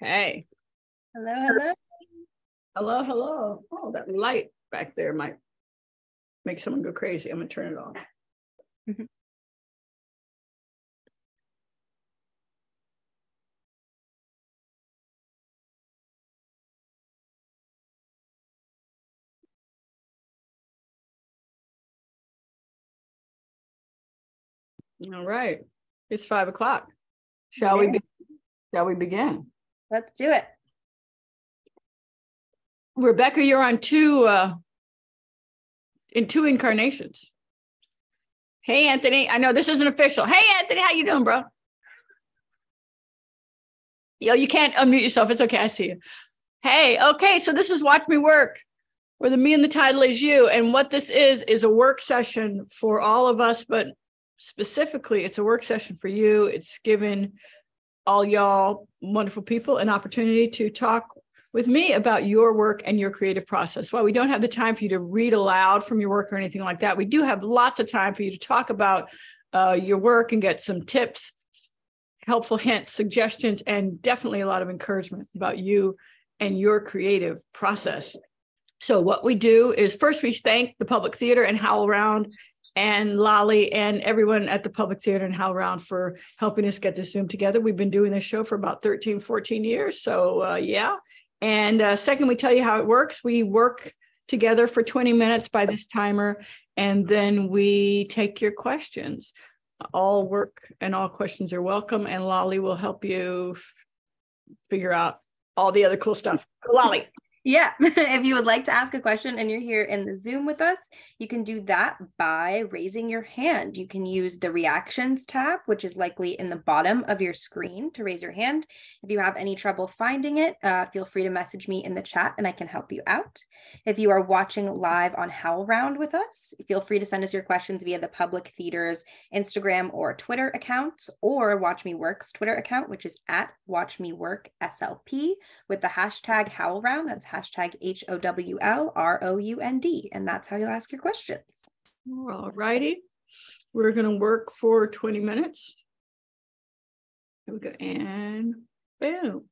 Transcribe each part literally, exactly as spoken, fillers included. Hey. Hello, hello. Hello, hello. Oh, that light back there might make someone go crazy. I'm going to turn it off. Mm-hmm. All right, it's five o'clock. Shall we? Be shall we begin? Let's do it. Rebecca, you're on two uh, in two incarnations. Hey, Anthony. I know this isn't official. Hey, Anthony, how you doing, bro? Yo, you can't unmute yourself. It's okay. I see you. Hey. Okay. So this is Watch Me Work, where the me in the title is you, and what this is is a work session for all of us, but specifically, it's a work session for you. It's given all y'all wonderful people an opportunity to talk with me about your work and your creative process. While we don't have the time for you to read aloud from your work or anything like that, we do have lots of time for you to talk about uh, your work and get some tips, helpful hints, suggestions, and definitely a lot of encouragement about you and your creative process. So what we do is first we thank the Public Theater and HowlRound and Lolly and everyone at the Public Theater and HowlRound for helping us get this Zoom together. We've been doing this show for about thirteen, fourteen years. So uh, yeah. And uh, second, we tell you how it works. We work together for twenty minutes by this timer, and then we take your questions. All work and all questions are welcome. And Lolly will help you figure out all the other cool stuff. Lolly. Yeah, if you would like to ask a question and you're here in the Zoom with us, you can do that by raising your hand. You can use the reactions tab, which is likely in the bottom of your screen, to raise your hand. If you have any trouble finding it, uh, feel free to message me in the chat and I can help you out. If you are watching live on HowlRound with us, feel free to send us your questions via the Public Theater's Instagram or Twitter accounts, or Watch Me Work's Twitter account, which is at Watch Me Work S L P with the hashtag HowlRound. That's hashtag H O W L R O U N D, and that's how you'll ask your questions. All righty, we're going to work for twenty minutes. Here we go, and boom.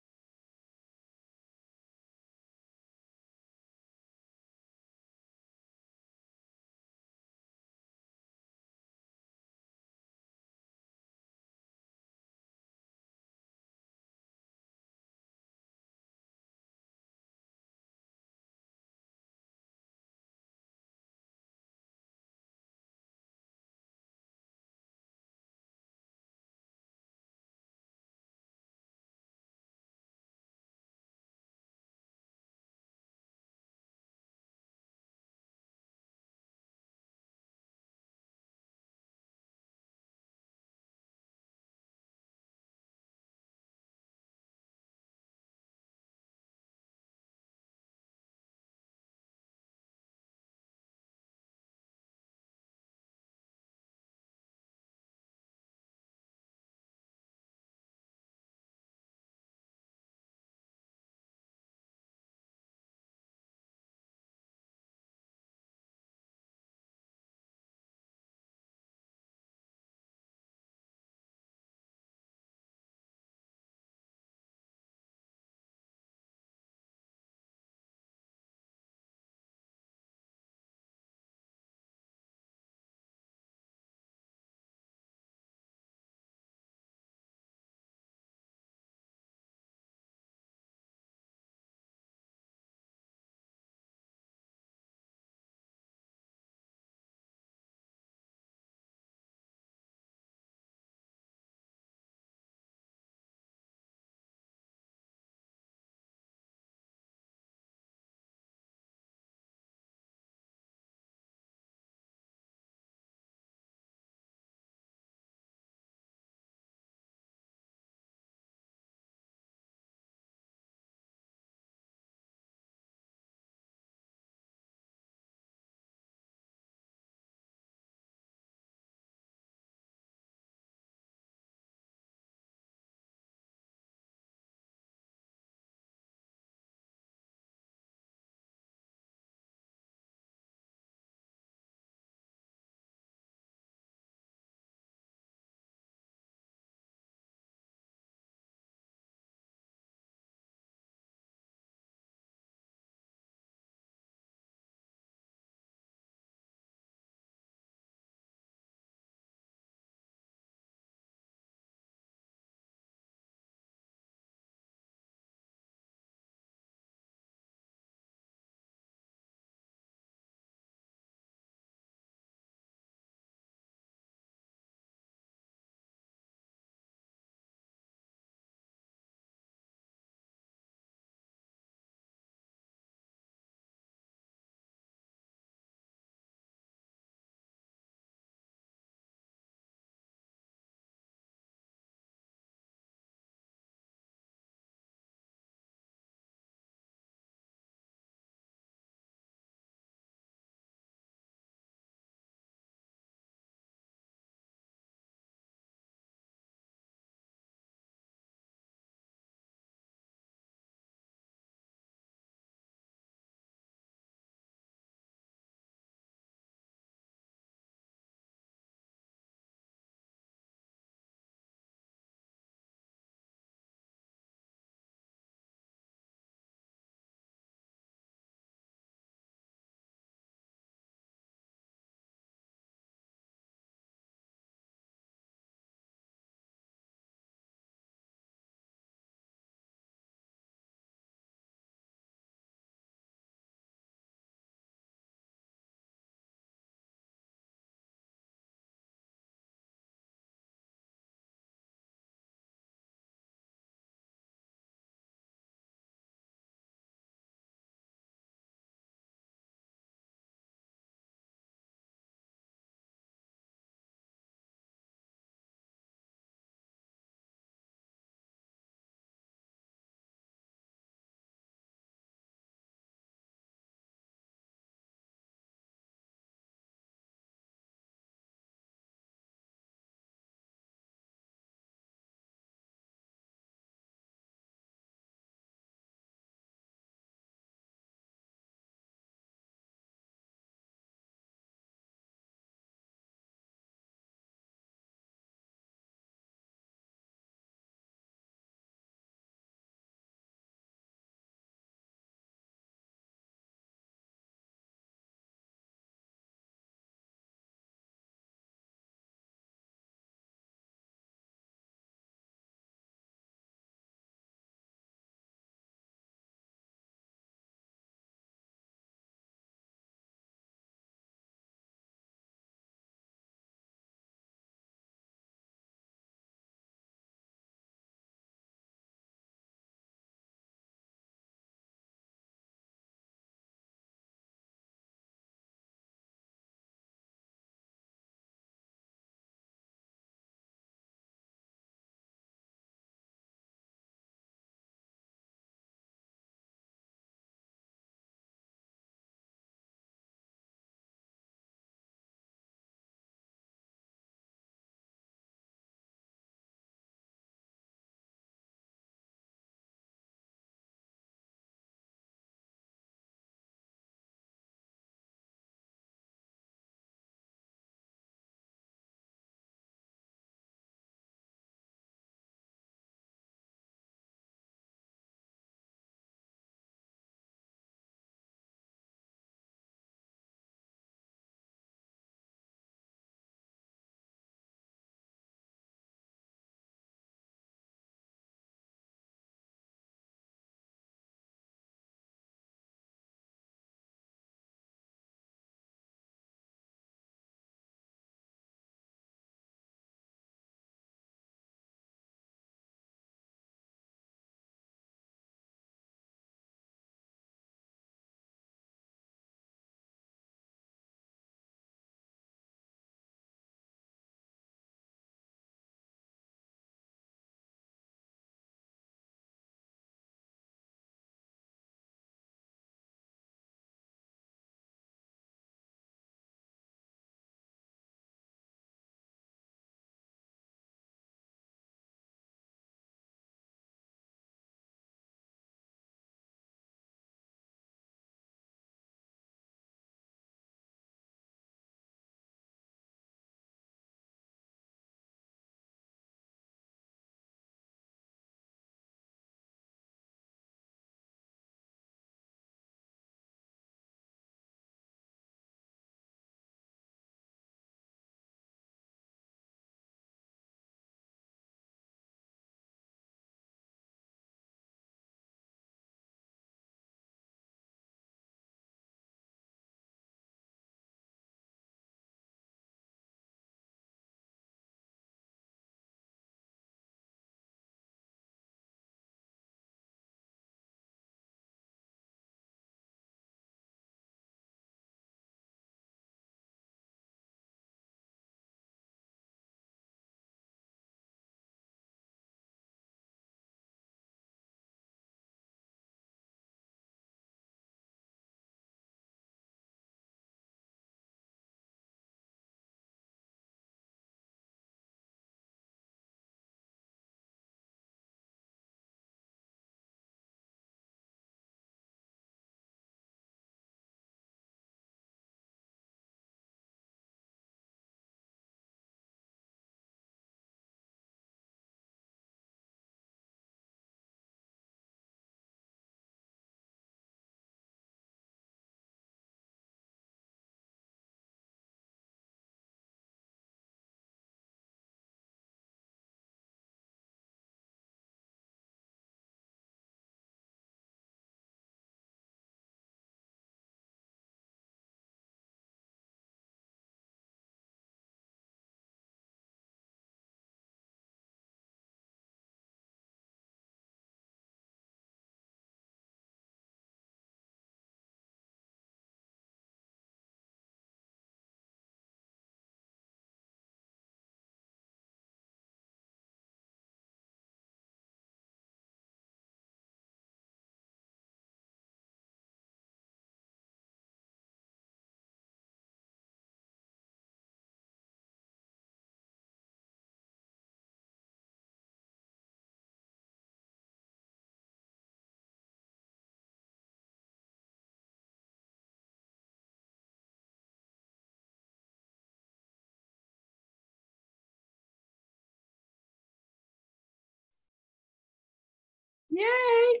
Yay.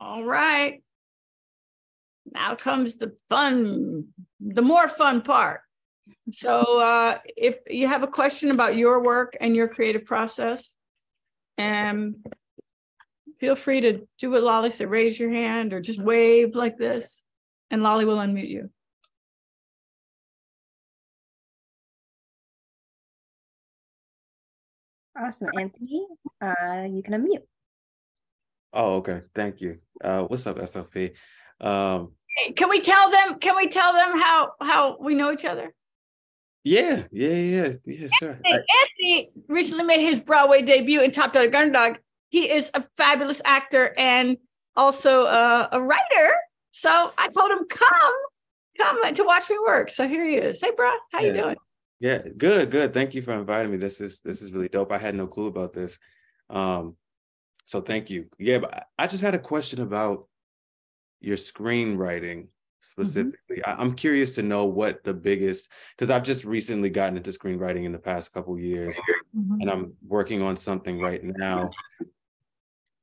All right. Now comes the fun, the more fun part. So uh, if you have a question about your work and your creative process, um, feel free to do what Lolly said, raise your hand or just wave like this, and Lolly will unmute you. Awesome, Anthony, uh, you can unmute. Oh, okay, thank you. Uh, what's up, S L P? Um, can we tell them, can we tell them how, how we know each other? Yeah, yeah, yeah, yeah, sure. Anthony, I, Anthony recently made his Broadway debut in Topdog/Underdog. He is a fabulous actor and also a, a writer. So I told him, come, come to watch me work. So here he is. Hey, bro, how yeah. you doing? Yeah, good, good. Thank you for inviting me. This is this is really dope. I had no clue about this. Um, so thank you. Yeah, but I just had a question about your screenwriting specifically. Mm-hmm. I, I'm curious to know what the biggest, because I've just recently gotten into screenwriting in the past couple years, mm-hmm. and I'm working on something right now.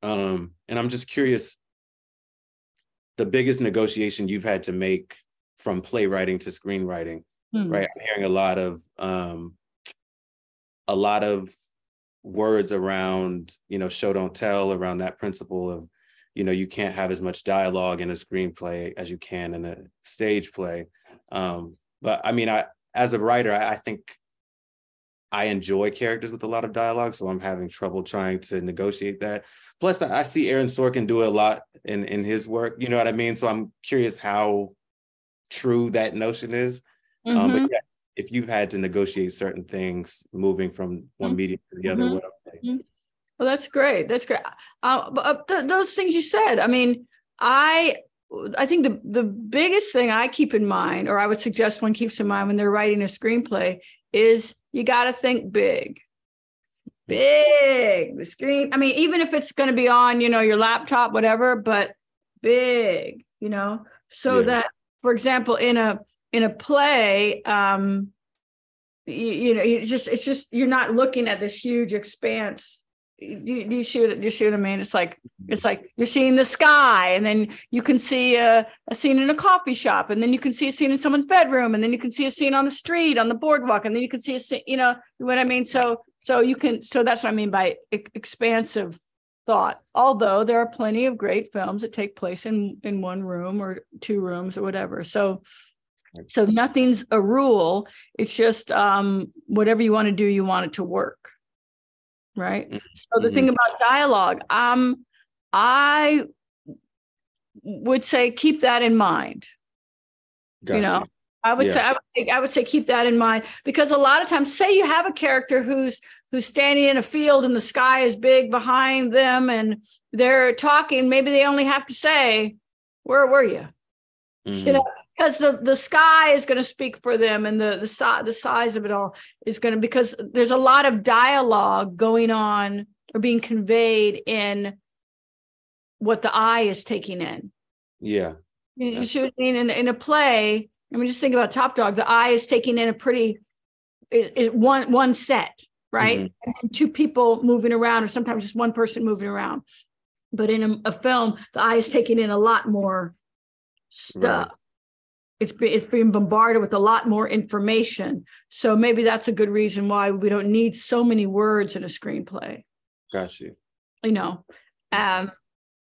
Um, and I'm just curious, the biggest negotiation you've had to make from playwriting to screenwriting. Hmm. Right, I'm hearing a lot of um, a lot of words around, you know, show don't tell, around that principle of, you know, you can't have as much dialogue in a screenplay as you can in a stage play. Um, but I mean, I as a writer, I, I think I enjoy characters with a lot of dialogue, so I'm having trouble trying to negotiate that. Plus, I, I see Aaron Sorkin do it a lot in in his work. You know what I mean? So I'm curious how true that notion is. Mm-hmm. Um, but yeah, if you've had to negotiate certain things moving from one mm-hmm. medium to the other, mm-hmm. what I'm saying. Well, that's great. That's great. Uh, but, uh, th those things you said, I mean, I I think the, the biggest thing I keep in mind, or I would suggest one keeps in mind when they're writing a screenplay, is you got to think big. Big. The screen, I mean, even if it's going to be on, you know, your laptop, whatever, but big, you know, so yeah. that, for example, in a in a play, um, you, you know, it's just, it's just, you're not looking at this huge expanse. Do, do you see what, do you see what I mean? It's like, it's like you're seeing the sky, and then you can see a, a scene in a coffee shop, and then you can see a scene in someone's bedroom, and then you can see a scene on the street, on the boardwalk, and then you can see a scene, you know what I mean? So, so you can, so that's what I mean by e- expansive thought. Although there are plenty of great films that take place in, in one room or two rooms or whatever. So, So nothing's a rule. It's just um, whatever you want to do, you want it to work, right? Mm-hmm. So the thing about dialogue, um, I would say keep that in mind. Gotcha. You know, I would yeah. say I would, I would say keep that in mind, because a lot of times, say you have a character who's who's standing in a field and the sky is big behind them, and they're talking. Maybe they only have to say, "Where were you?" Mm-hmm. You know. Because the, the sky is going to speak for them, and the, the, the size of it all is going to, because there's a lot of dialogue going on or being conveyed in what the eye is taking in. Yeah. You, you see what I mean? In, in a play, I mean, just think about Topdog. The eye is taking in a pretty, it, it, one, one set, right? Mm-hmm. And two people moving around, or sometimes just one person moving around. But in a, a film, the eye is taking in a lot more stuff. Right. It's, it's being bombarded with a lot more information. So maybe that's a good reason why we don't need so many words in a screenplay. Got you. You know, um,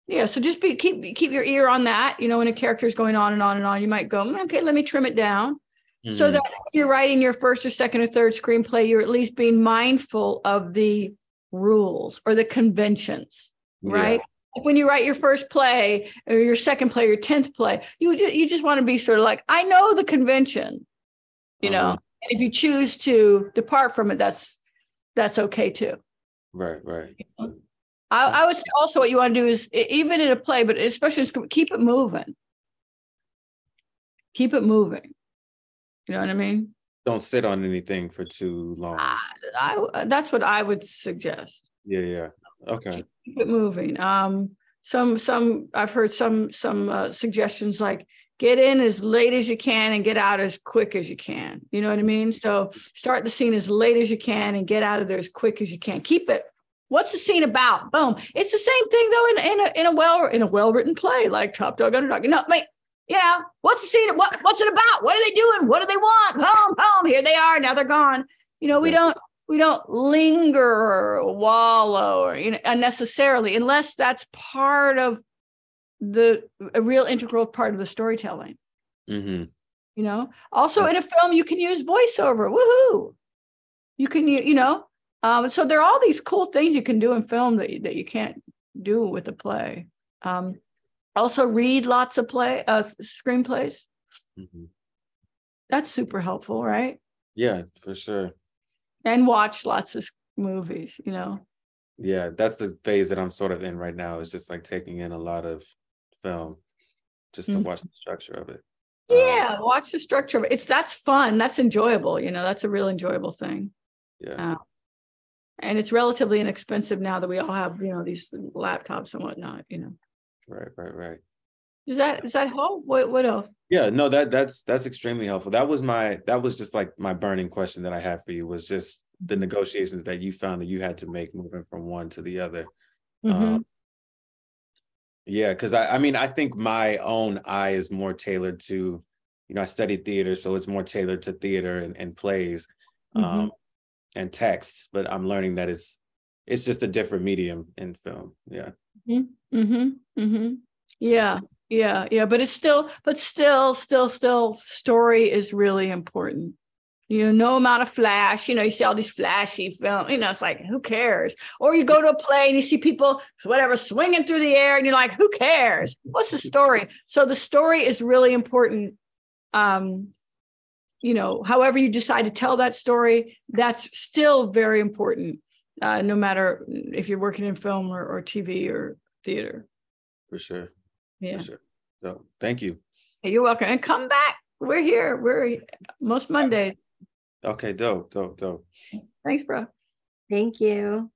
yeah. So just be, keep keep your ear on that. You know, when a character is going on and on and on, you might go, okay, let me trim it down. Mm-hmm. So that when you're writing your first or second or third screenplay, you're at least being mindful of the rules or the conventions, yeah. right? Like when you write your first play or your second play, your tenth play, you just, you just want to be sort of like, I know the convention, you know, um, and if you choose to depart from it, that's, that's okay too. Right. Right. You know? I, I would say also what you want to do is, even in a play, but especially keep it moving, keep it moving. You know what I mean? Don't sit on anything for too long. I, I, that's what I would suggest. Yeah. Yeah. Okay. Keep it moving. Um, some, some, I've heard some, some uh, suggestions like get in as late as you can and get out as quick as you can. You know what I mean? So start the scene as late as you can and get out of there as quick as you can. Keep it What's the scene about? Boom. It's the same thing though in, in a in a well in a well-written play like Topdog, Underdog. No, mate, yeah. What's the scene? What what's it about? What are they doing? What do they want? Boom, boom. Here they are. Now they're gone. You know, we don't we don't linger or wallow or, you know, unnecessarily, unless that's part of the a real integral part of the storytelling. Mm-hmm. You know, also in a film you can use voiceover. Woohoo! You can you know. Um, so there are all these cool things you can do in film that you, that you can't do with a play. Um, also read lots of play uh, screenplays. Mm-hmm. That's super helpful, right? Yeah, for sure. And watch lots of movies, you know. Yeah, that's the phase that I'm sort of in right now. Is just like taking in a lot of film just to mm-hmm. watch the structure of it. Yeah, um, watch the structure of it. It's that's fun. That's enjoyable. You know, that's a real enjoyable thing. Yeah. Uh, And it's relatively inexpensive now that we all have, you know, these laptops and whatnot, you know. Right, right, right. Is that is that help? What what else? Yeah, no, that that's that's extremely helpful. That was my that was just like my burning question that I had for you, was just the negotiations that you found that you had to make moving from one to the other. Mm-hmm. Um, yeah, because I I mean I think my own eye is more tailored to, you know, I studied theater, so it's more tailored to theater and, and plays. Mm-hmm. Um, and text, but I'm learning that it's it's just a different medium in film. Yeah. Mm-hmm. Mm-hmm. Mm-hmm. Yeah. Yeah. Yeah. But it's still, but still, still, still, story is really important. You know, no amount of flash, you know, you see all these flashy film, you know, it's like, who cares? Or you go to a play and you see people, whatever, swinging through the air and you're like, who cares? What's the story? So the story is really important. Um, You know, however you decide to tell that story, that's still very important, uh, no matter if you're working in film or, or T V or theater. For sure. Yeah. For sure. So thank you. You're welcome. And come back. We're here. We're most Mondays. Okay. Dope, dope, dope. Thanks, bro. Thank you.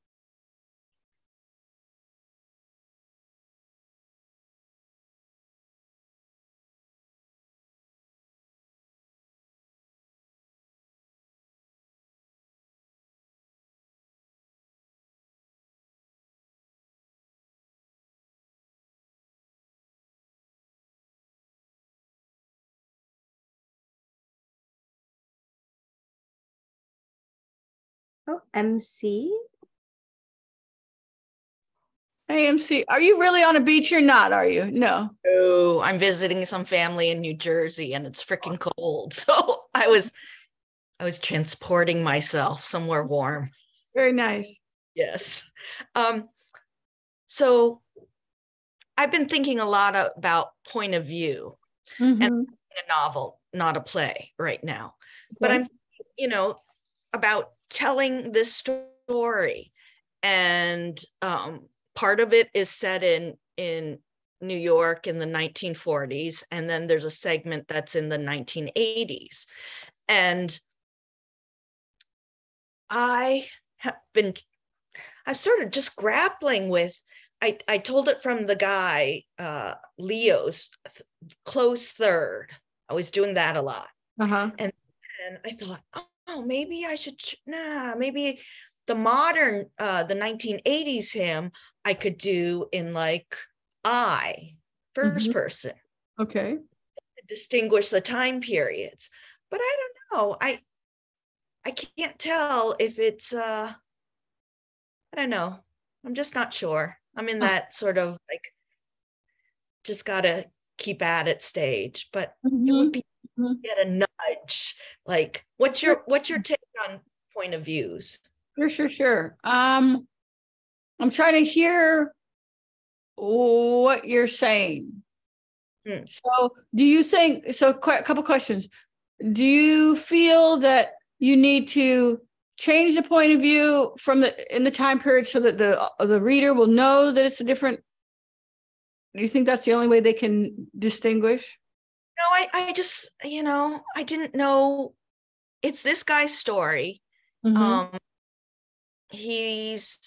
Oh, M C. Hey, M C. Are you really on a beach? You're not, are you? No. Oh, I'm visiting some family in New Jersey and it's freaking cold. So I was I was transporting myself somewhere warm. Very nice. Yes. Um, so I've been thinking a lot of, about point of view mm-hmm. and a novel, not a play right now. Okay. But I'm, you know, about telling this story, and um, part of it is set in in New York in the nineteen forties, and then there's a segment that's in the nineteen eighties, and I have been I've sort of just grappling with I I told it from the guy uh, Leo's close third. I was doing that a lot, uh-huh. and and I thought, oh, oh, maybe I should, nah, maybe the modern, uh, the nineteen eighties hymn I could do in like I, first mm-hmm. person. Okay. To distinguish the time periods. But I don't know. I I can't tell if it's, uh, I don't know. I'm just not sure. I'm in that oh. sort of like, just gotta keep at it stage. But mm-hmm. it would be get a nudge, like what's your what's your take on point of views? Sure sure sure um I'm trying to hear what you're saying. hmm. So do you think so quite a couple questions. Do you feel that you need to change the point of view from the in the time period so that the the reader will know that it's a different? Do you think that's the only way they can distinguish? No, I, I just, you know, I didn't know. It's this guy's story. Mm-hmm. Um, he's,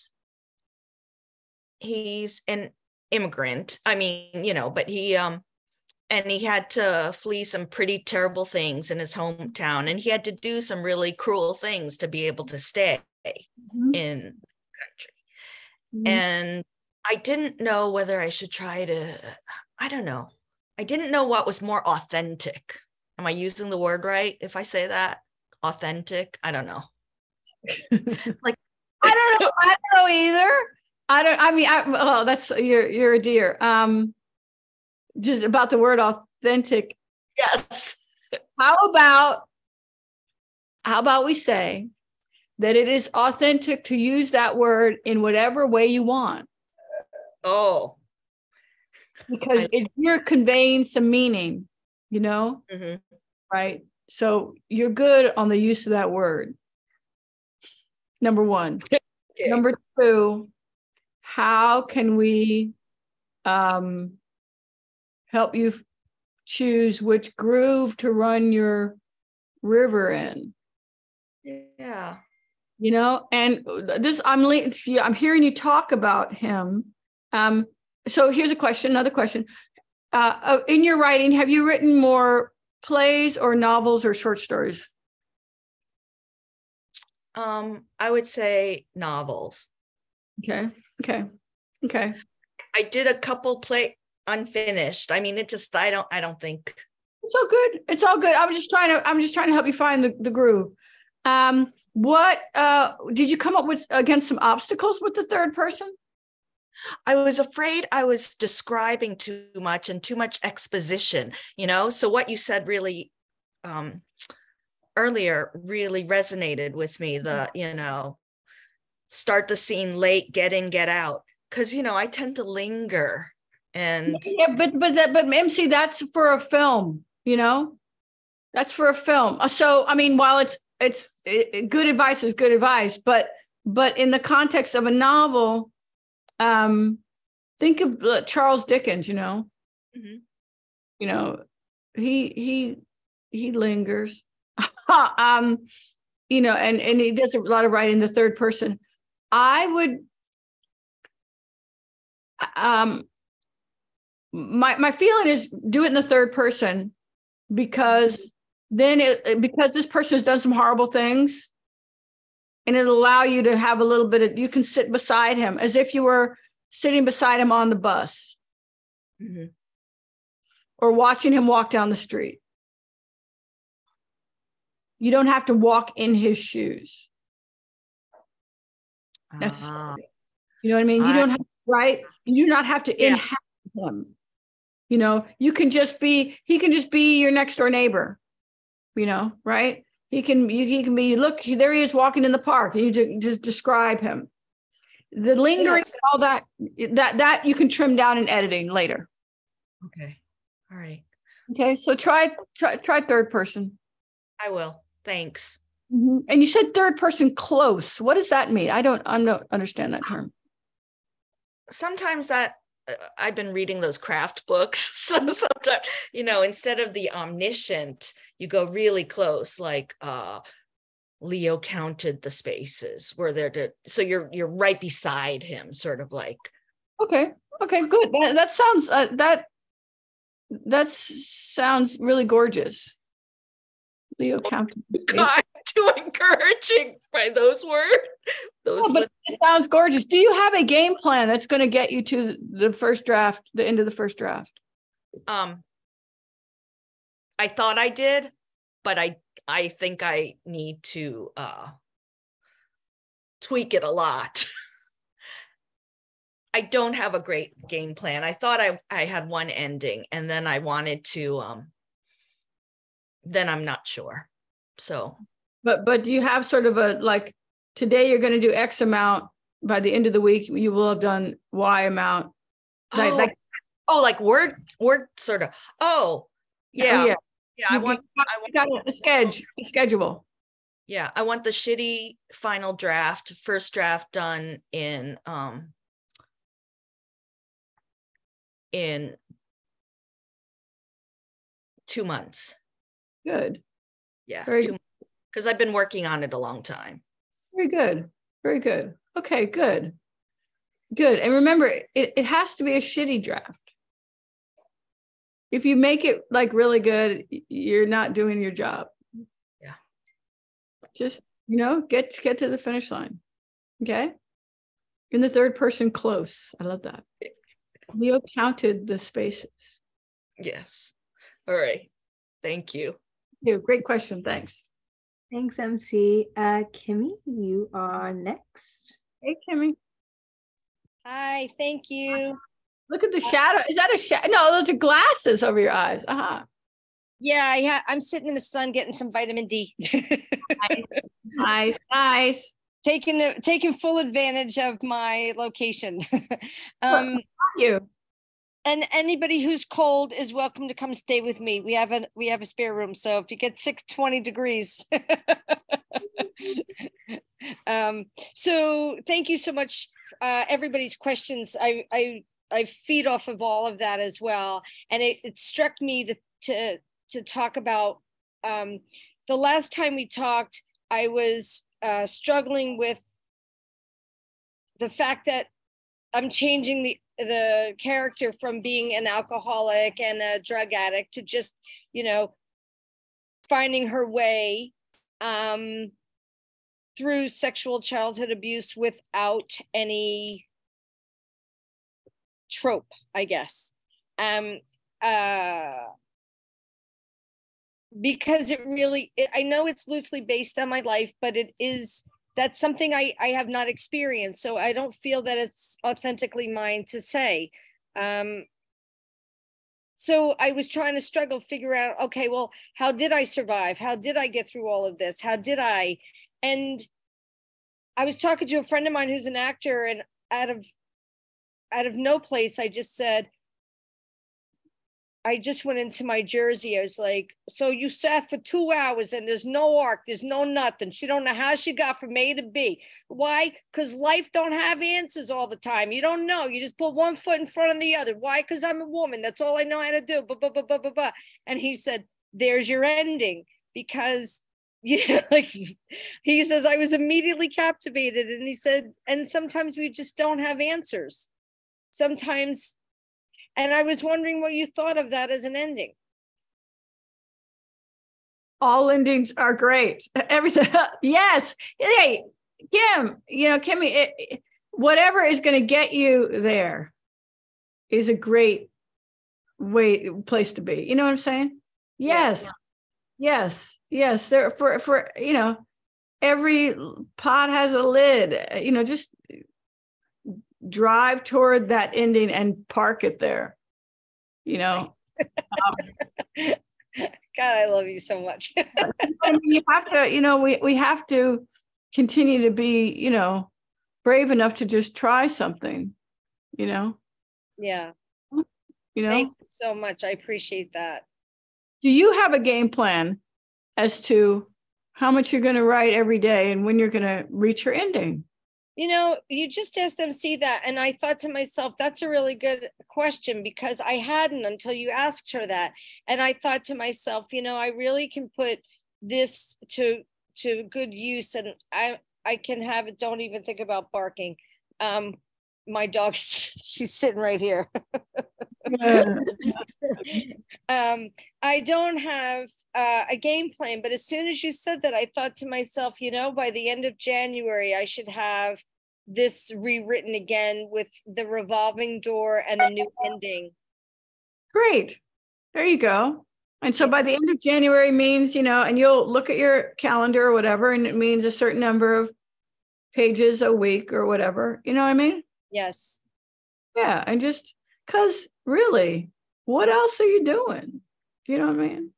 he's an immigrant. I mean, you know, but he, um, and he had to flee some pretty terrible things in his hometown, and he had to do some really cruel things to be able to stay mm-hmm. in the country. Mm-hmm. And I didn't know whether I should try to, I don't know. I didn't know what was more authentic. Am I using the word right if I say that? Authentic? I don't know. Like, I don't know. I don't know either. I don't, I mean, I, oh, that's, you're, you're a dear. Um, just about the word authentic. Yes. How about, how about we say that it is authentic to use that word in whatever way you want. Oh. Because it, you're conveying some meaning, you know, mm-hmm. right? So you're good on the use of that word. Number one. Okay. Number two, how can we um, help you choose which groove to run your river in? Yeah. You know, and this, I'm I'm hearing you talk about him. Um, so here's a question, another question. Uh, in your writing, have you written more plays or novels or short stories? Um, I would say novels. Okay. Okay. Okay. I did a couple play unfinished. I mean, it just, I don't, I don't think. It's all good. It's all good. I'm just trying to, I'm just trying to help you find the, the groove. Um, what, uh, did you come up with against some obstacles with the third person? I was afraid I was describing too much and too much exposition, you know? So what you said really, um, earlier really resonated with me, the, you know, start the scene late, get in, get out. Cause you know, I tend to linger and. Yeah, but, but, that, but M C, that's for a film, you know, that's for a film. So, I mean, while it's, it's it, good advice is good advice, but, but in the context of a novel, um, think of uh, Charles Dickens, you know, mm-hmm. you know, he, he, he lingers. um, you know, and, and he does a lot of writing in the third person. I would, um, my, my feeling is do it in the third person because then it, because this person has done some horrible things and it'll allow you to have a little bit of, you can sit beside him as if you were sitting beside him on the bus mm-hmm. or watching him walk down the street. You don't have to walk in his shoes. Necessarily. Uh, you know what I mean? You I, don't have to, right? You do not have to yeah. inhabit him. You know, you can just be, he can just be your next door neighbor, you know, right? He can, you, he can be, look, there he is walking in the park. You just, just describe him. The lingering, yes. all that, that, that you can trim down in editing later. Okay. All right. Okay. So try, try, try third person. I will. Thanks. Mm-hmm. And you said third person close. What does that mean? I don't, I don't understand that term. Sometimes that uh, I've been reading those craft books. So sometimes, you know, instead of the omniscient, you go really close, like uh, Leo counted the spaces where they're to, so you're, you're right beside him, sort of like. Okay. Okay, good. That, that sounds, uh, that, that sounds really gorgeous. Leo counted. God, too encouraging by those words. Those oh, but it sounds gorgeous. Do you have a game plan that's going to get you to the first draft, the end of the first draft? Um, I thought I did, but I I think I need to uh, tweak it a lot. I don't have a great game plan. I thought I I had one ending, and then I wanted to. Um, then I'm not sure. So, but, but do you have sort of a, like today you're going to do X amount by the end of the week, you will have done Y amount. Like, oh, like, oh, like word, word sort of, oh yeah. Oh, yeah. yeah I want, got, I want got the, the schedule, the schedule. Yeah. I want the shitty final draft, first draft done in, um, in two months. Good. Yeah. Because I've been working on it a long time. Very good. Very good. Okay, good. Good. And remember, it, it has to be a shitty draft. If you make it like really good, you're not doing your job. Yeah. Just, you know, get, get to the finish line. Okay. In the third person, close. I love that. Leo counted the spaces. Yes. All right. Thank you. Yeah, great question. Thanks. Thanks, M C. Uh, Kimmy, you are next. Hey, Kimmy. Hi, thank you. Look at the shadow. Is that a shadow? No, those are glasses over your eyes. Uh-huh. Yeah, I ha I'm sitting in the sun getting some vitamin D. Nice, nice, nice. Taking, the, taking full advantage of my location. um, well, you. And anybody who's cold is welcome to come stay with me. We have a we have a spare room, so if you get sick, twenty degrees. um, so thank you so much. Uh, everybody's questions. I I I feed off of all of that as well, and it, it struck me that to to talk about um, the last time we talked, I was uh, struggling with the fact that I'm changing the. the character from being an alcoholic and a drug addict to just, you know, finding her way um, through sexual childhood abuse without any trope, I guess. Um, uh, because it really, it, I know it's loosely based on my life, but it is That's something I, I have not experienced, so I don't feel that it's authentically mine to say. Um, so I was trying to struggle, figure out, okay, well, how did I survive? How did I get through all of this? How did I? And I was talking to a friend of mine who's an actor, and out of, out of no place, I just said, I just went into my jersey. I was like, so you sat for two hours and there's no arc, there's no nothing. She don't know how she got from A to B. Why? Because life don't have answers all the time. You don't know. You just put one foot in front of the other. Why? Because I'm a woman. That's all I know how to do. Blah, blah, blah, blah, blah, blah. And he said, there's your ending. Because yeah, like he says, I was immediately captivated. And he said, and sometimes we just don't have answers. Sometimes. And I was wondering what you thought of that as an ending. All endings are great. Everything, yes. Hey, Kim, you know, Kimmy, it, it, whatever is going to get you there is a great way place to be. You know what I'm saying? Yes, yeah. yes, yes. There for for you know, every pot has a lid. You know, just. Drive toward that ending and park it there, you know. um, God, I love you so much. I mean, you have to, you know, we, we have to continue to be, you know, brave enough to just try something, you know. Yeah. You know. Thank you so much. I appreciate that. Do you have a game plan as to how much you're going to write every day and when you're going to reach your ending? You know, you just asked M C that, and I thought to myself, that's a really good question, because I hadn't until you asked her that. And I thought to myself, you know, I really can put this to to good use, and I I can have it. Don't even think about barking. Um, my dog, she's sitting right here. um, I don't have uh, a game plan, but as soon as you said that, I thought to myself, you know, by the end of January, I should have this rewritten again with the revolving door and the new ending. Great. There you go. And so by the end of January means, you know, and you'll look at your calendar or whatever, and it means a certain number of pages a week or whatever. You know what I mean? Yes. Yeah. And just because really, what else are you doing? You know what I mean?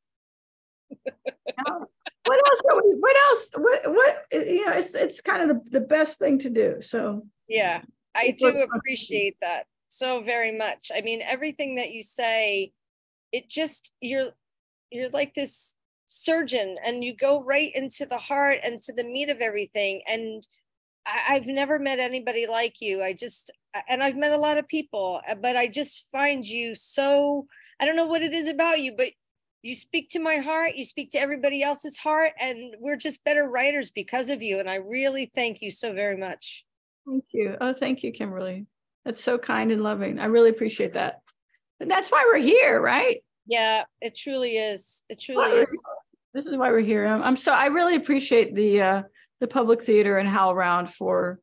What else are we, what else? What what you know, it's it's kind of the, the best thing to do. So yeah, I do appreciate that so very much. I mean, everything that you say, it just you're you're like this surgeon, and you go right into the heart and to the meat of everything. And I, I've never met anybody like you. I just And I've met a lot of people, but I just find you so, I don't know what it is about you, but you speak to my heart, you speak to everybody else's heart, and we're just better writers because of you. And I really thank you so very much. Thank you. Oh, thank you, Kimberly. That's so kind and loving. I really appreciate that. And that's why we're here, right? Yeah, it truly is. It truly is. This is why we're here. I'm, I'm so, I really appreciate the, uh, the Public Theater and HowlRound for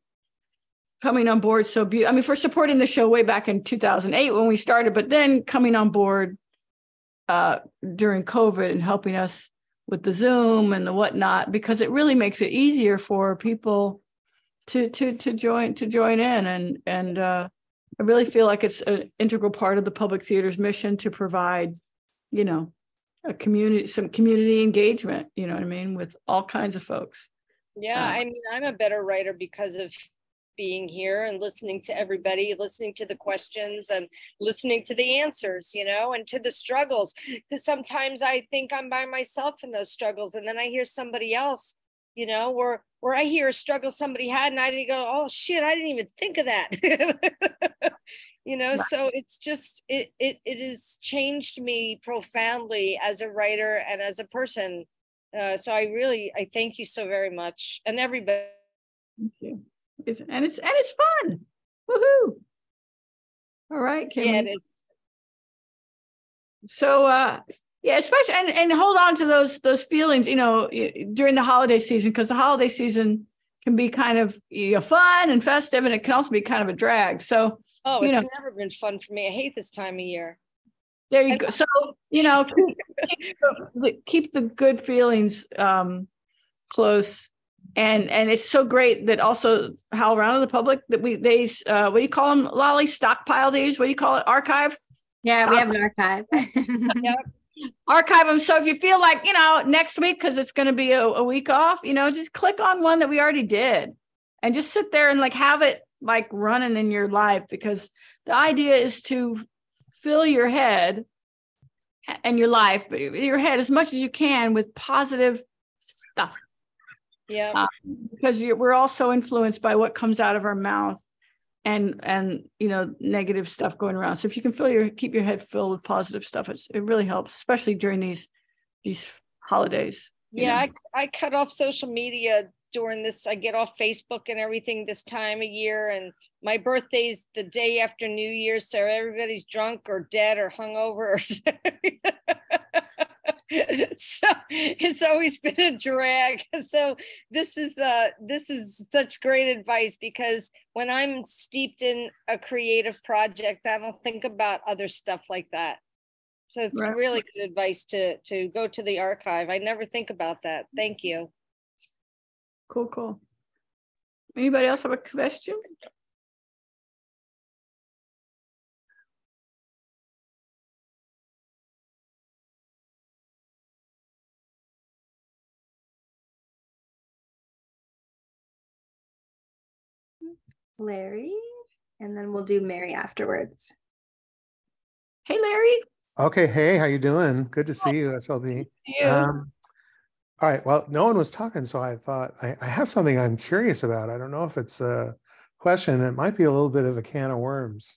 coming on board so be- I mean, for supporting the show way back in two thousand eight when we started, but then coming on board uh, during COVID and helping us with the Zoom and the whatnot, because it really makes it easier for people to to to join to join in. And and uh, I really feel like it's an integral part of the public theater's mission to provide, you know, a community, some community engagement, you know what I mean, with all kinds of folks. Yeah, um, I mean, I'm a better writer because of being here and listening to everybody, listening to the questions and listening to the answers, you know, and to the struggles. Because sometimes I think I'm by myself in those struggles, and then I hear somebody else, you know, where where I hear a struggle somebody had, and I didn't go, oh shit, I didn't even think of that. You know, right. So it's just it it it has changed me profoundly as a writer and as a person. Uh, so I really I thank you so very much, and everybody. Thank you. It's, and it's and it's fun. Woohoo! All right, Kim. Yeah, it is. So uh, yeah, especially and and hold on to those those feelings, you know, during the holiday season, because the holiday season can be kind of, you know, fun and festive, and it can also be kind of a drag. So oh, it's you know, never been fun for me. I hate this time of year. There you and go. So you know, keep, the, keep the good feelings um, close. And and it's so great that also HowlRound, the public, that we they uh, what do you call them, Lolly? Stockpile these? What do you call it? Archive? Yeah, we have an archive. Yep. Archive them. So if you feel like, you know, next week, because it's going to be a, a week off, you know, just click on one that we already did, and just sit there and like have it like running in your life, because the idea is to fill your head and your life, your head as much as you can with positive stuff. Yeah, um, because you're, we're also influenced by what comes out of our mouth, and and you know, negative stuff going around. So if you can fill your keep your head filled with positive stuff, it's, it really helps, especially during these these holidays. Yeah, I, I cut off social media during this. I get off Facebook and everything this time of year, and my birthday's the day after New Year's, so everybody's drunk or dead or hungover. Or so it's always been a drag. So this is uh this is such great advice, because when I'm steeped in a creative project, I don't think about other stuff like that. So it's right. Really good advice to to go to the archive. I never think about that. Thank you. Cool, cool. Anybody else have a question? Larry, and then we'll do Mary afterwards. Hey, Larry. Okay. Hey, how you doing? Good to see you, S L B. Um, all right. Well, no one was talking, so I thought I, I have something I'm curious about. I don't know if it's a question. It might be a little bit of a can of worms.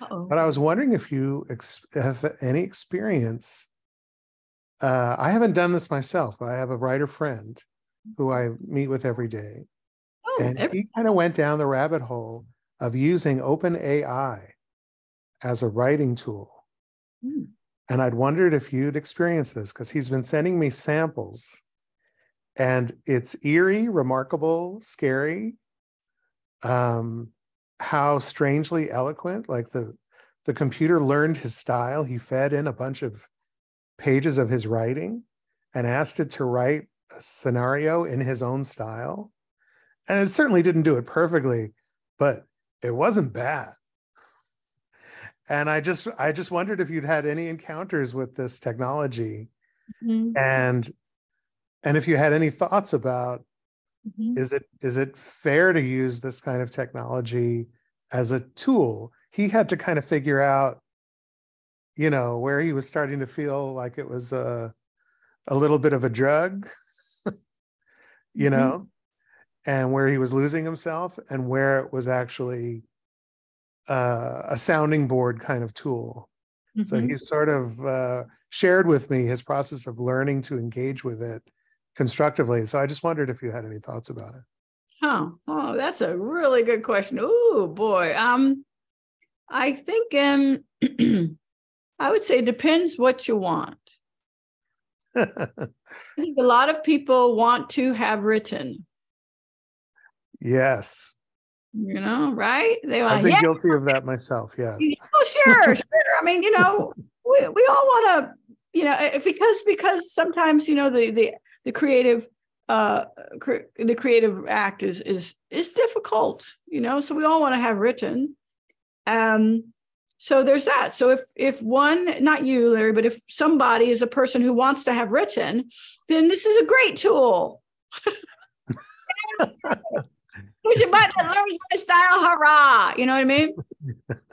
Uh-oh. But I was wondering if you ex- have any experience. Uh, I haven't done this myself, but I have a writer friend who I meet with every day. And he kind of went down the rabbit hole of using OpenAI as a writing tool. Mm. And I'd wondered if you'd experienced this, because he's been sending me samples. And it's eerie, remarkable, scary, um, how strangely eloquent. Like the, the computer learned his style. He fed in a bunch of pages of his writing and asked it to write a scenario in his own style. And it certainly didn't do it perfectly, but it wasn't bad. And I just I just wondered if you'd had any encounters with this technology, mm-hmm. and and if you had any thoughts about, mm-hmm. is it is it fair to use this kind of technology as a tool? He had to kind of figure out, you know, where he was starting to feel like it was a, a little bit of a drug, you mm-hmm. know? And where he was losing himself, and where it was actually uh, a sounding board kind of tool. Mm-hmm. So he sort of uh, shared with me his process of learning to engage with it constructively. So I just wondered if you had any thoughts about it. Oh, oh, that's a really good question. Oh boy, um, I think um, I would say it depends what you want. I think a lot of people want to have written. Yes. You know, right? They like, I've been yeah, guilty of that myself. Yes. Oh, sure, sure. I mean, you know, we, we all want to, you know, because because sometimes, you know, the the the creative uh cre the creative act is is is difficult. You know, so we all want to have written. Um. So there's that. So if if one, not you, Larry, but if somebody is a person who wants to have written, then this is a great tool. Push a button that learns my style, hurrah! You know what I mean?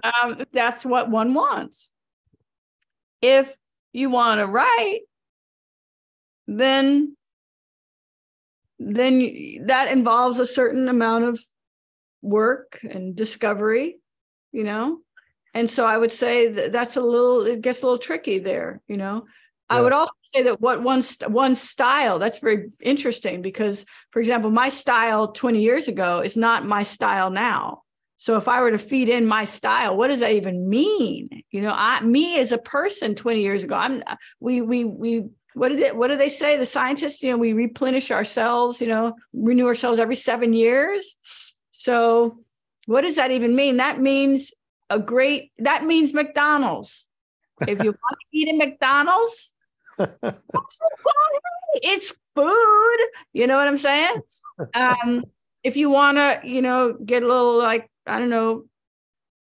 Um, that's what one wants. If you want to write, then then that involves a certain amount of work and discovery, you know. And so I would say that that's a little. It gets a little tricky there, you know. Yeah. I would also say that what one one style, that's very interesting because, for example, my style twenty years ago is not my style now. So if I were to feed in my style, what does that even mean? You know, I me as a person twenty years ago, I'm we we we what did it what do they say? The scientists, you know, we replenish ourselves, you know, renew ourselves every seven years. So what does that even mean? That means a great that means McDonald's. If you want to eat at McDonald's, it's food. You know what I'm saying? Um, if you want to, you know, get a little like, I don't know,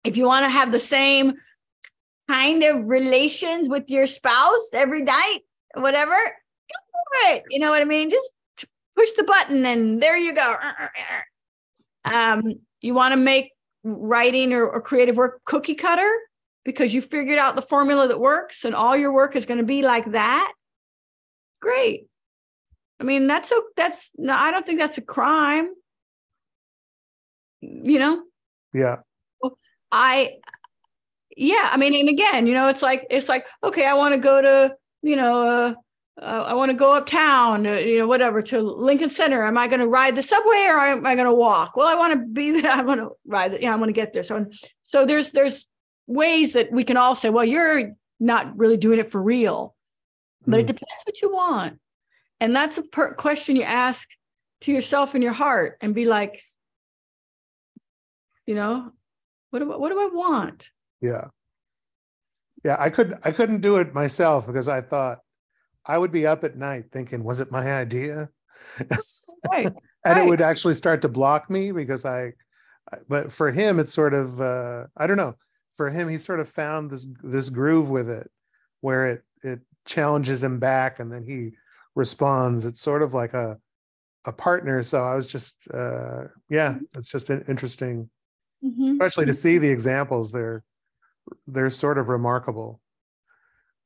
if you want to have the same kind of relations with your spouse every night, whatever, go for it. You know what I mean? Just push the button and there you go. Um, you want to make writing or, or creative work cookie cutter because you figured out the formula that works and all your work is going to be like that. Great. I mean, that's, a, that's no, I don't think that's a crime. You know? Yeah. I, yeah. I mean, and again, you know, it's like, it's like, okay, I want to go to, you know, uh, uh, I want to go uptown, uh, you know, whatever, to Lincoln Center. Am I going to ride the subway or am I going to walk? Well, I want to be there. I want to ride. The, yeah. I want to get there. So, so there's, there's, ways that we can all say, well, you're not really doing it for real, but mm. it depends what you want. And that's a per question you ask to yourself in your heart and be like, you know, what do I, what do I want? Yeah. Yeah. I couldn't, I couldn't do it myself because I thought I would be up at night thinking, was it my idea? Right. And right. It would actually start to block me because I, but for him, it's sort of, uh, I don't know. For him, he sort of found this this groove with it, where it it challenges him back, and then he responds. It's sort of like a a partner. So I was just, uh, yeah, it's just an interesting, mm-hmm. especially to see the examples. They're they're sort of remarkable.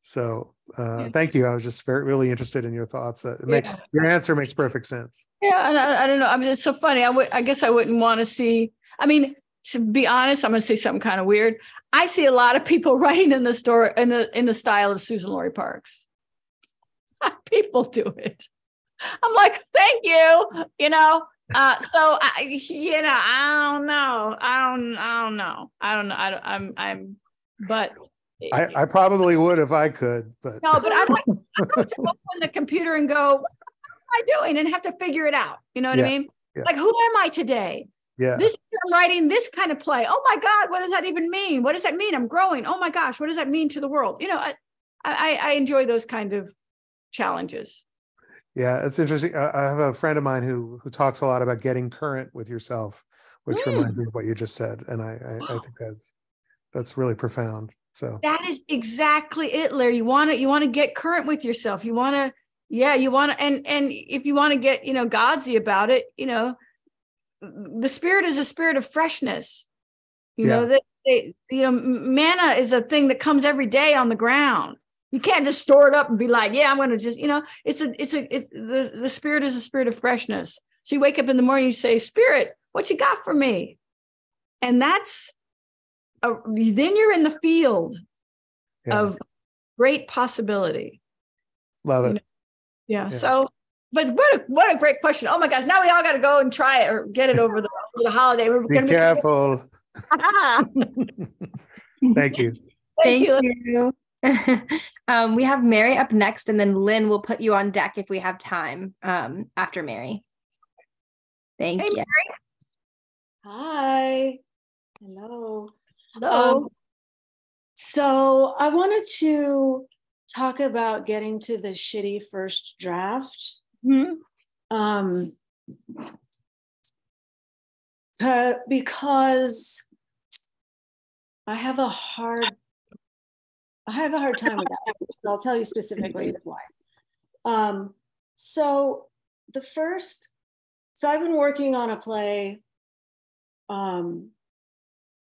So uh, yeah. Thank you. I was just very really interested in your thoughts. That yeah. make, your answer makes perfect sense. Yeah, and I, I don't know. I mean, it's so funny. I would I guess I wouldn't want to see. I mean. To be honest, I'm going to say something kind of weird. I see a lot of people writing in the story in the in the style of Suzan-Lori Parks. People do it. I'm like, thank you. You know, uh, so I, you know, I don't know. I don't. I don't know. I don't know. I don't, I'm. I'm. But I, I probably would if I could. But no, but I'd like, I'd like to open the computer and go, what am I doing? And have to figure it out. You know what yeah, I mean? Yeah. Like, who am I today? Yeah. This I'm writing this kind of play. Oh my God, what does that even mean? What does that mean? I'm growing. Oh my gosh, what does that mean to the world? You know, I I, I enjoy those kind of challenges. Yeah, it's interesting. I have a friend of mine who who talks a lot about getting current with yourself, which mm. reminds me of what you just said, and I I, wow. I think that's that's really profound. So that is exactly it, Larry. You want to you want to get current with yourself. You want to yeah, you want to and and if you want to get you know godsy about it, you know. The spirit is a spirit of freshness, you yeah. know, they, they, you know, manna is a thing that comes every day on the ground. You can't just store it up and be like, yeah, I'm going to just, you know, it's a, it's a, it, the, the spirit is a spirit of freshness. So you wake up in the morning, you say, Spirit, what you got for me? And that's, a, then you're in the field yeah. of great possibility. Love it. You know? yeah. yeah. So But what a, what a great question. Oh my gosh, now we all got to go and try it or get it over the, over the holiday. We're be careful. Thank you. Thank, Thank you. you. um, we have Mary up next, and then Lynn will put you on deck if we have time um, after Mary. Thank hey, you. Mary. Hi. Hello. Hello. Um, so I wanted to talk about getting to the shitty first draft. Mm-hmm. Um, uh, because I have a hard, I have a hard time with that. So I'll tell you specifically why. Um, so the first, so I've been working on a play um,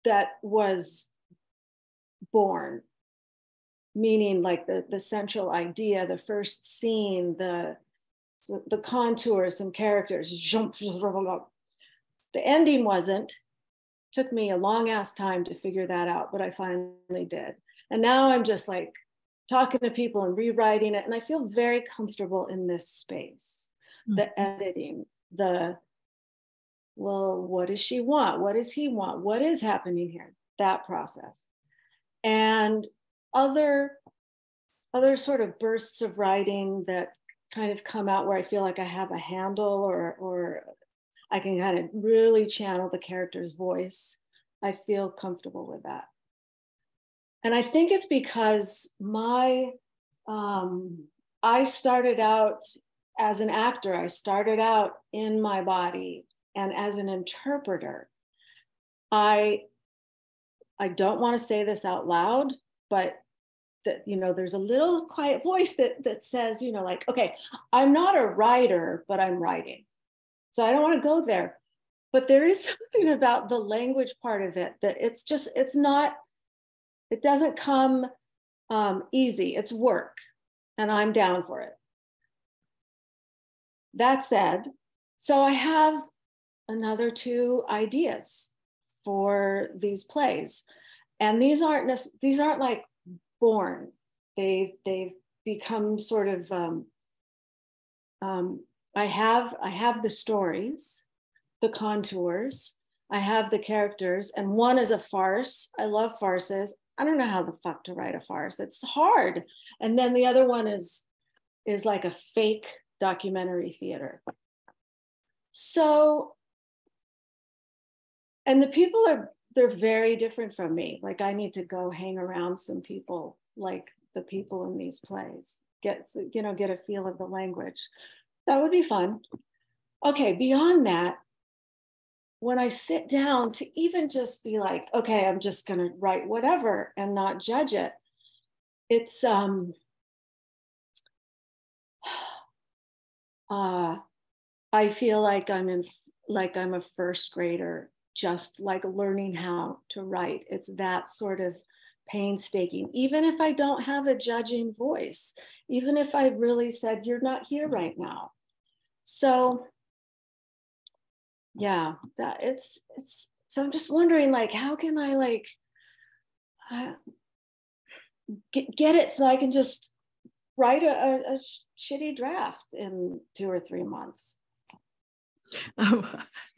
that was born, meaning like the, the central idea, the first scene, the the contours, some characters, the ending wasn't. Took me a long ass time to figure that out, but I finally did. And now I'm just like talking to people and rewriting it. And I feel very comfortable in this space, mm-hmm. the editing, the, well, what does she want? What does he want? What is happening here? That process. And other, other sort of bursts of writing that kind of come out where I feel like I have a handle or, or I can kind of really channel the character's voice. I feel comfortable with that. And I think it's because my, um, I started out as an actor, I started out in my body, and as an interpreter, I, I don't want to say this out loud, but that, you know, there's a little quiet voice that, that says, you know, like, okay, I'm not a writer, but I'm writing. So I don't want to go there, but there is something about the language part of it that it's just, it's not, it doesn't come um, easy, it's work, and I'm down for it. That said, so I have another two ideas for these plays, and these aren't these aren't like born. They've they've become sort of. Um, um, I have I have the stories, the contours. I have the characters, and one is a farce. I love farces. I don't know how the fuck to write a farce. It's hard. And then the other one is, is like a fake documentary theater. So, and the people are, they're very different from me. Like I need to go hang around some people, like the people in these plays, get, you know, get a feel of the language. That would be fun. Okay, beyond that, when I sit down to even just be like, okay, I'm just gonna write whatever and not judge it, it's um, uh, I feel like I'm in, like I'm a first grader, just like learning how to write. It's that sort of painstaking, even if I don't have a judging voice, even if I really said, you're not here right now. So. Yeah, that it's, it's, so I'm just wondering, like, how can I like, uh, get, get it so I can just write a, a, a shitty draft in two or three months? Um,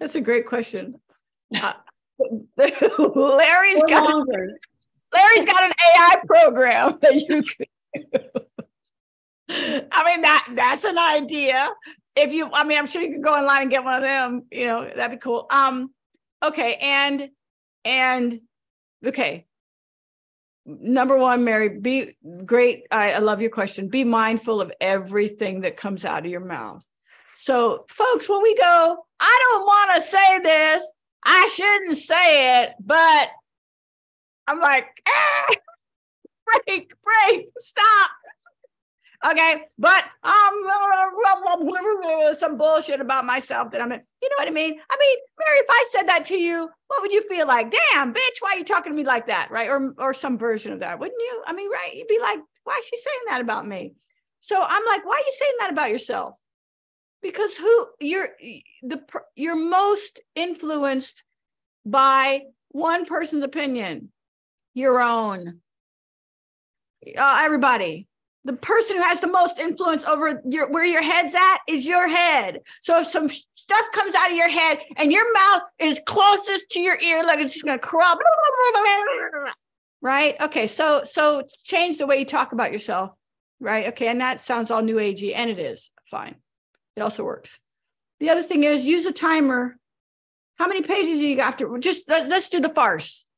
that's a great question. Uh, Larry's, got an, Larry's got an A I program that you could I mean, that that's an idea. If you, I mean, I'm sure you could go online and get one of them, you know, that'd be cool. Um, okay, and, and, okay. Number one, Mary, be great. I, I love your question. Be mindful of everything that comes out of your mouth. So folks, when we go, I don't want to say this, I shouldn't say it, but I'm like, ah, break, break, stop. Okay, but um, some bullshit about myself that I'm in. You know what I mean? I mean, Mary, if I said that to you, what would you feel like? Damn, bitch, why are you talking to me like that, right? Or or some version of that, wouldn't you? I mean, right? You'd be like, why is she saying that about me? So I'm like, why are you saying that about yourself? Because who you're the you're most influenced by one person's opinion, your own, uh, everybody. The person who has the most influence over your, where your head's at is your head. So if some stuff comes out of your head and your mouth is closest to your ear, like it's just going to crawl, right? Okay, so so change the way you talk about yourself, right? Okay, and that sounds all new agey, and it is fine. It also works. The other thing is use a timer. How many pages do you got to just let, let's do the farce,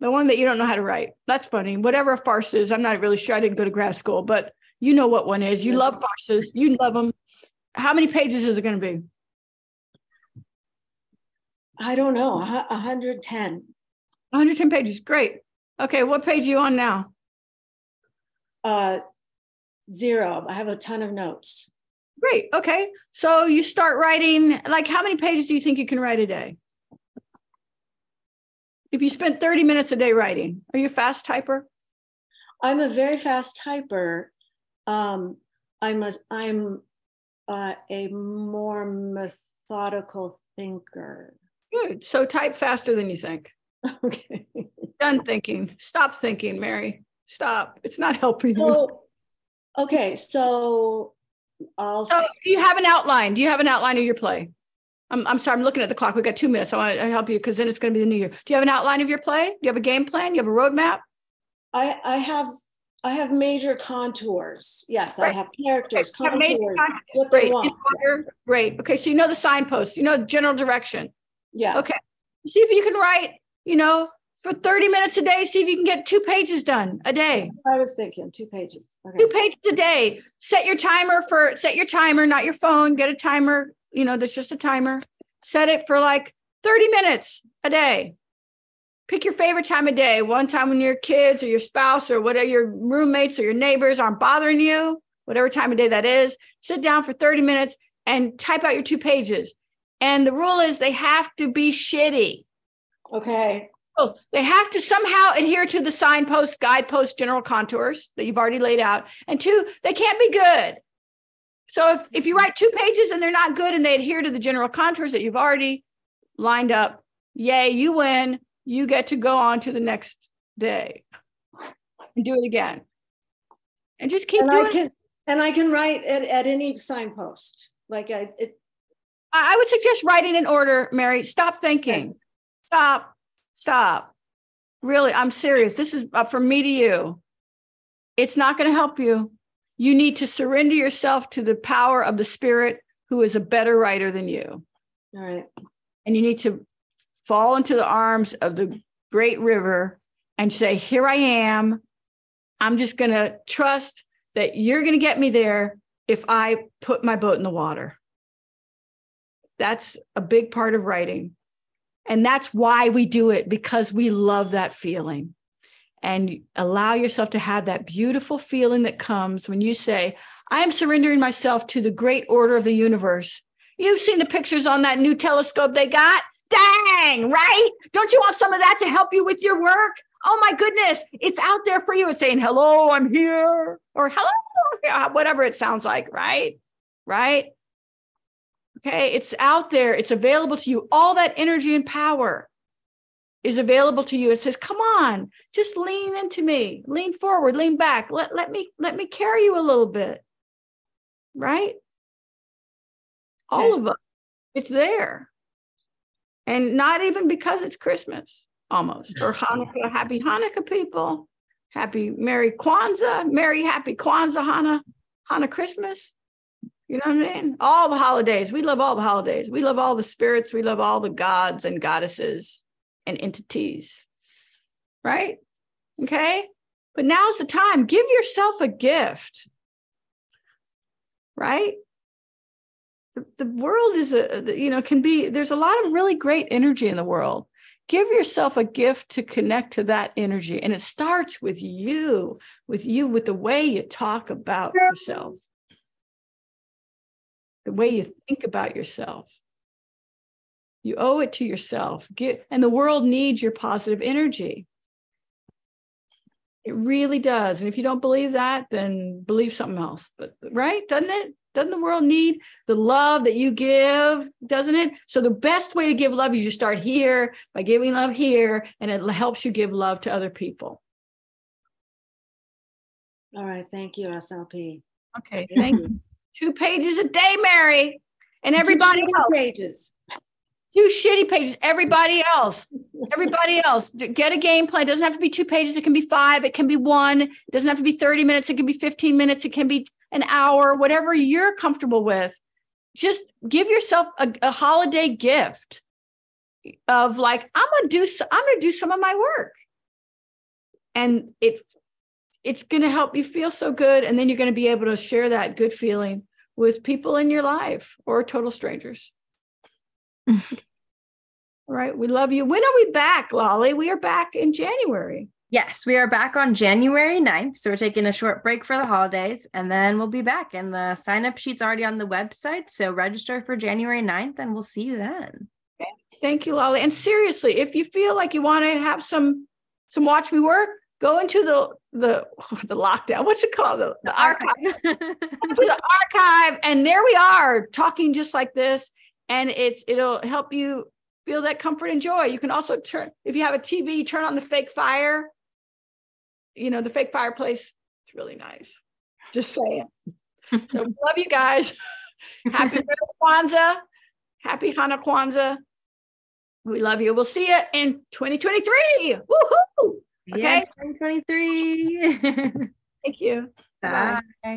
the one that you don't know how to write. That's funny. Whatever a farce is, I'm not really sure. I didn't go to grad school, but you know what one is. You love farces. You love them. How many pages is it going to be? I don't know. one hundred ten. one hundred ten pages. Great. Okay. What page are you on now? Uh, zero. I have a ton of notes. Great. Okay. So you start writing, like how many pages do you think you can write a day? If you spent thirty minutes a day writing, are you a fast typer? I'm a very fast typer. Um, I'm a, I'm uh, a more methodical thinker. Good. So type faster than you think. Okay. Done thinking. Stop thinking, Mary. Stop. It's not helping so, you. Okay. So I'll so do you have an outline? Do you have an outline of your play? I'm, I'm sorry. I'm looking at the clock. We've got two minutes. I want to help you because then it's going to be the new year. Do you have an outline of your play? Do you have a game plan? You have a roadmap? I, I have I have major contours. Yes, right. I have characters, okay. contours. Have contours. What Great. They want. Great. Okay, so you know the signposts. You know general direction. Yeah. Okay. See if you can write, you know, for thirty minutes a day, see if you can get two pages done a day. I was thinking two pages. Okay. Two pages a day. Set your timer for, set your timer, not your phone. Get a timer, you know, that's just a timer. Set it for like thirty minutes a day. Pick your favorite time of day. One time when your kids or your spouse or whatever, your roommates or your neighbors aren't bothering you, whatever time of day that is. Sit down for thirty minutes and type out your two pages. And the rule is they have to be shitty. Okay. They have to somehow adhere to the signposts, guideposts, general contours that you've already laid out. And two, they can't be good. So if, if you write two pages and they're not good and they adhere to the general contours that you've already lined up, yay, you win. You get to go on to the next day and do it again. And just keep and doing I can, it. And I can write at, at any signpost. Like I, it, I would suggest writing in order, Mary. Stop thinking. Okay. Stop. Stop. Really, I'm serious. This is uh, from me to you. It's not going to help you. You need to surrender yourself to the power of the Spirit, who is a better writer than you. All right. And you need to fall into the arms of the great river and say, here I am. I'm just going to trust that you're going to get me there if I put my boat in the water. That's a big part of writing. And that's why we do it, because we love that feeling. And allow yourself to have that beautiful feeling that comes when you say, I am surrendering myself to the great order of the universe. You've seen the pictures on that new telescope they got. Dang, right? Don't you want some of that to help you with your work? Oh my goodness, it's out there for you. It's saying, hello, I'm here, or hello, whatever it sounds like, right? Right? Okay, it's out there. It's available to you. All that energy and power is available to you. It says, come on, just lean into me. Lean forward, lean back. Let, let me, let me carry you a little bit, right? All okay. of us, it's there. And not even because it's Christmas, almost, or Hanukkah. Happy Hanukkah, people. Happy Merry Kwanzaa. Merry Happy Kwanzaa, Hana, Hana Christmas. You know what I mean? All the holidays. We love all the holidays. We love all the spirits. We love all the gods and goddesses and entities, right? Okay. But now's the time. Give yourself a gift, right? The, the world is, a, you know, can be, there's a lot of really great energy in the world. Give yourself a gift to connect to that energy. And it starts with you, with you, with the way you talk about yourself, the way you think about yourself. You owe it to yourself. Get, and the world needs your positive energy. It really does. And if you don't believe that, then believe something else. But right, doesn't it? Doesn't the world need the love that you give, doesn't it? So the best way to give love is you start here by giving love here, and it helps you give love to other people. All right, thank you, S L P. Okay, thank you. Two pages a day, Mary, and everybody two else. Two pages. Two shitty pages, everybody else. Everybody else, get a game plan. It doesn't have to be two pages. It can be five. It can be one. It doesn't have to be thirty minutes. It can be fifteen minutes. It can be an hour, whatever you're comfortable with. Just give yourself a, a holiday gift of like, I'm gonna do I'm gonna do some of my work, and it it's gonna help you feel so good, and then you're gonna be able to share that good feeling with people in your life or total strangers. All right, we love you. When are we back, Lolly? We are back in January. Yes, we are back on January ninth. So we're taking a short break for the holidays, and then we'll be back. And the sign-up sheet's already on the website. So register for January ninth, and we'll see you then. Okay. Thank you, Lolly. And seriously, if you feel like you want to have some some Watch Me Work, go into the the, the lockdown. What's it called? The, the, the archive. archive. Go to the archive. And there we are, talking just like this. And it's it'll help you feel that comfort and joy. You can also turn, if you have a T V, turn on the fake fire. You know, the fake fireplace, it's really nice. Just saying. So we love you guys. Happy Kwanzaa. Happy Hana Kwanzaa. We love you. We'll see you in twenty twenty-three. Woohoo! Okay. Yes, twenty twenty-three. Thank you. Bye. Bye.